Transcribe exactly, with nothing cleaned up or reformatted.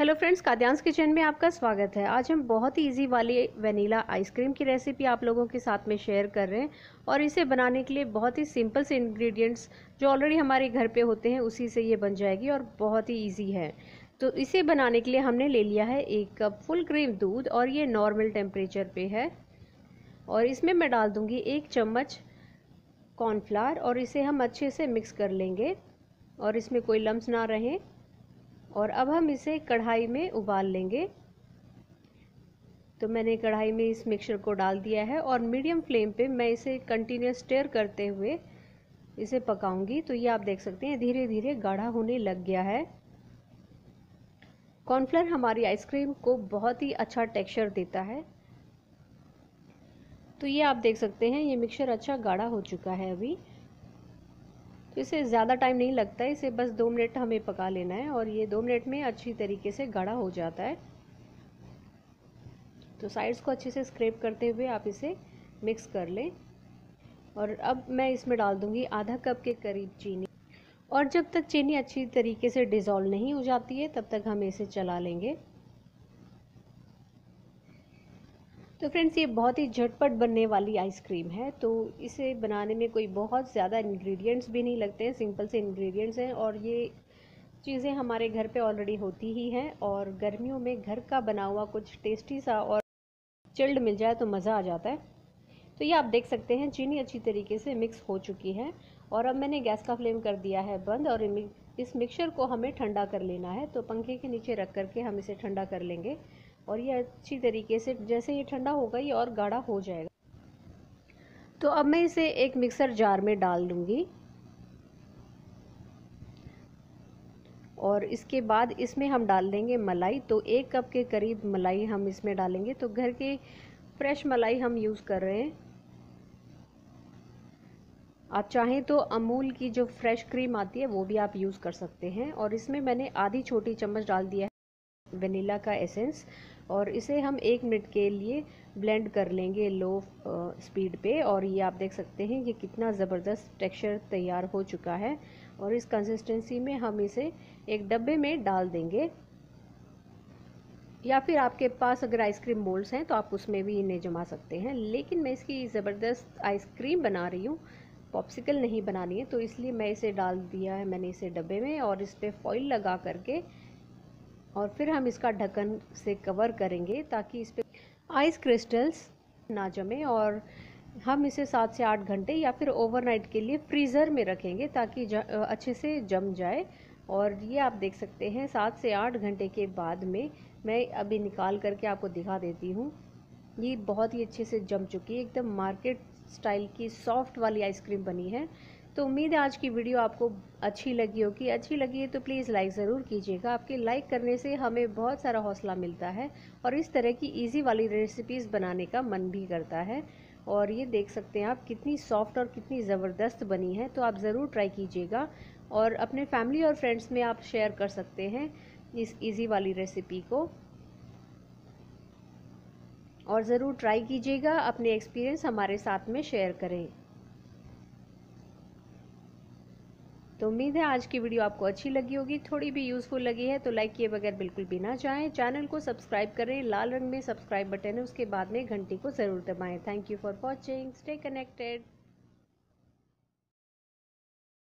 Hello friends, कादियांस kitchen में आपका स्वागत है। आज हम बहुत ही इजी वाली वनीला आइसक्रीम की रेसिपी आप लोगों के साथ में शेयर कर रहे हैं और इसे बनाने के लिए बहुत ही सिंपल से इंग्रेडिएंट्स जो ऑलरेडी हमारे घर पे होते हैं उसी से ये बन जाएगी और बहुत ही इजी है। तो इसे बनाने के लिए हमने ले लिया है एक कप फुल क्रीम दूध और ये नॉर्मल टेम्परेचर पर है और इसमें मैं डाल दूँगी एक चम्मच कॉर्नफ्लावर और इसे हम अच्छे से मिक्स कर लेंगे और इसमें कोई लम्स ना रहें। और अब हम इसे कढ़ाई में उबाल लेंगे। तो मैंने कढ़ाई में इस मिक्सचर को डाल दिया है और मीडियम फ्लेम पे मैं इसे कंटिन्यूस स्टेयर करते हुए इसे पकाऊंगी। तो ये आप देख सकते हैं धीरे धीरे गाढ़ा होने लग गया है। कॉर्नफ्लोर हमारी आइसक्रीम को बहुत ही अच्छा टेक्सचर देता है। तो ये आप देख सकते हैं ये मिक्सचर अच्छा गाढ़ा हो चुका है अभी। तो इसे ज़्यादा टाइम नहीं लगता है, इसे बस दो मिनट हमें पका लेना है और ये दो मिनट में अच्छी तरीके से गाढ़ा हो जाता है। तो साइड्स को अच्छे से स्क्रैप करते हुए आप इसे मिक्स कर लें। और अब मैं इसमें डाल दूंगी आधा कप के करीब चीनी और जब तक चीनी अच्छी तरीके से डिज़ोल्व नहीं हो जाती है तब तक हम इसे चला लेंगे। तो फ्रेंड्स, ये बहुत ही झटपट बनने वाली आइसक्रीम है। तो इसे बनाने में कोई बहुत ज़्यादा इंग्रेडिएंट्स भी नहीं लगते हैं, सिंपल से इंग्रेडिएंट्स हैं और ये चीज़ें हमारे घर पे ऑलरेडी होती ही हैं। और गर्मियों में घर का बना हुआ कुछ टेस्टी सा और चिल्ड मिल जाए तो मज़ा आ जाता है। तो ये आप देख सकते हैं चीनी अच्छी तरीके से मिक्स हो चुकी है और अब मैंने गैस का फ्लेम कर दिया है बंद और इस मिक्सचर को हमें ठंडा कर लेना है। तो पंखे के नीचे रख करके हम इसे ठंडा कर लेंगे और ये अच्छी तरीके से जैसे ये ठंडा होगा ये और गाढ़ा हो जाएगा। तो अब मैं इसे एक मिक्सर जार में डाल दूंगी और इसके बाद इसमें हम डाल देंगे मलाई। तो एक कप के करीब मलाई हम इसमें डालेंगे। तो घर के फ्रेश मलाई हम यूज़ कर रहे हैं। आप चाहें तो अमूल की जो फ्रेश क्रीम आती है वो भी आप यूज़ कर सकते हैं। और इसमें मैंने आधी छोटी चम्मच डाल दिया है वनीला का एसेंस और इसे हम एक मिनट के लिए ब्लेंड कर लेंगे लो स्पीड पे। और ये आप देख सकते हैं ये कितना ज़बरदस्त टेक्सचर तैयार हो चुका है और इस कंसिस्टेंसी में हम इसे एक डब्बे में डाल देंगे या फिर आपके पास अगर आइसक्रीम मोल्ड्स हैं तो आप उसमें भी इन्हें जमा सकते हैं। लेकिन मैं इसकी ज़बरदस्त आइसक्रीम बना रही हूँ, पॉप्सिकल नहीं बनानी है, तो इसलिए मैं इसे डाल दिया है मैंने इसे डब्बे में और इस पर फॉइल लगा करके और फिर हम इसका ढक्कन से कवर करेंगे ताकि इस पर आइस क्रिस्टल्स ना जमे। और हम इसे सात से आठ घंटे या फिर ओवरनाइट के लिए फ्रीज़र में रखेंगे ताकि अच्छे से जम जाए। और ये आप देख सकते हैं सात से आठ घंटे के बाद में मैं अभी निकाल करके आपको दिखा देती हूँ। ये बहुत ही अच्छे से जम चुकी है, एकदम मार्केट स्टाइल की सॉफ्ट वाली आइसक्रीम बनी है। तो उम्मीद है आज की वीडियो आपको अच्छी लगी होगी। अच्छी लगी है तो प्लीज़ लाइक ज़रूर कीजिएगा। आपके लाइक करने से हमें बहुत सारा हौसला मिलता है और इस तरह की इजी वाली रेसिपीज़ बनाने का मन भी करता है। और ये देख सकते हैं आप कितनी सॉफ्ट और कितनी ज़बरदस्त बनी है। तो आप ज़रूर ट्राई कीजिएगा और अपने फैमिली और फ्रेंड्स में आप शेयर कर सकते हैं इस ईजी वाली रेसिपी को और ज़रूर ट्राई कीजिएगा। अपने एक्सपीरियंस हमारे साथ में शेयर करें। तो उम्मीद है आज की वीडियो आपको अच्छी लगी होगी, थोड़ी भी यूज़फुल लगी है तो लाइक किए बगैर बिल्कुल भी ना जाएं। चैनल को सब्सक्राइब करें, लाल रंग में सब्सक्राइब बटन है उसके बाद में घंटी को ज़रूर दबाएं। Thank you for watching, stay connected.